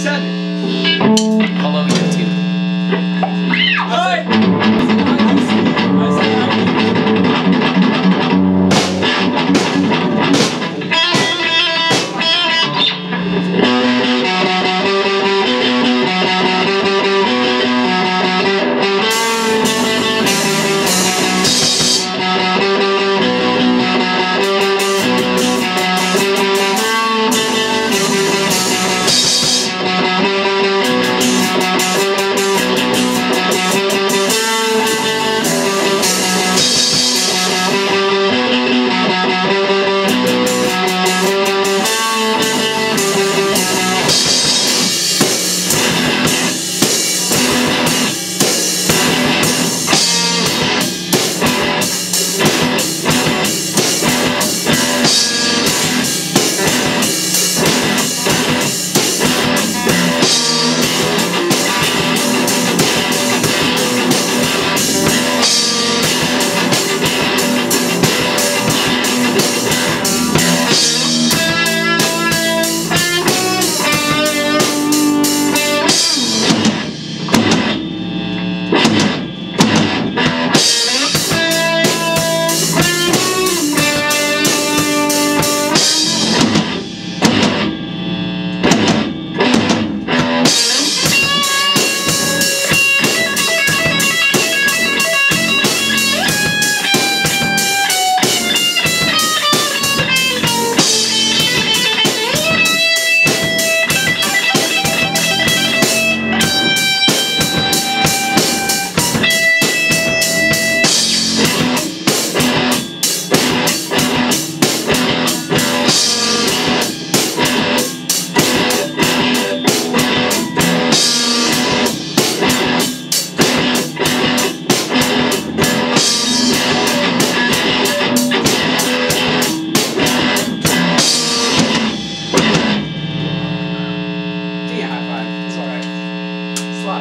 7. How low is it?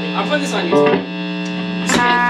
I'm putting this on YouTube.